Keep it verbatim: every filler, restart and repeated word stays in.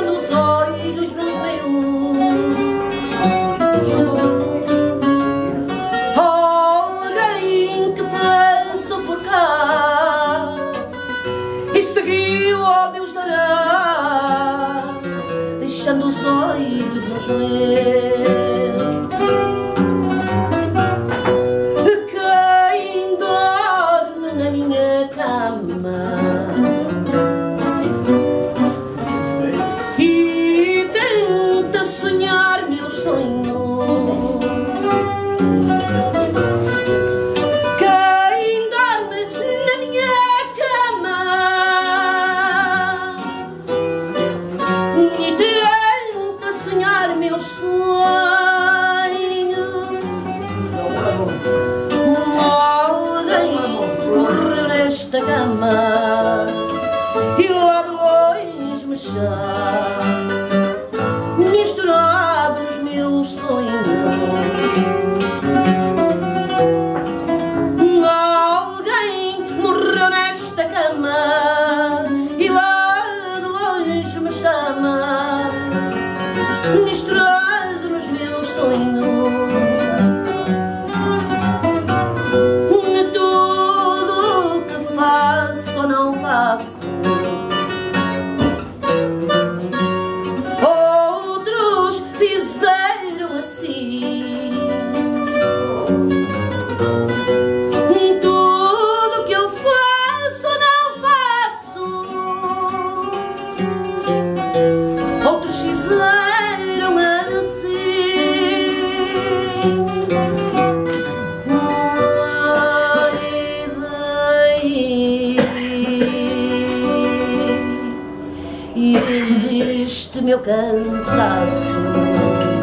brilha nos olhos dos meus miúdos. Alguém que passou por cá e seguiu, ó Deus dará, deixando os olhos nos meus. Esta cama e lá de longe me chama, misturado nos meus sonhos. Alguém morreu nesta cama e lá de longe me chama, misturado nos meus sonhos. Outros fizeram assim. Tudo que eu faço, não faço. Outros fizeram assim. Ai, daí e este meu cansaço.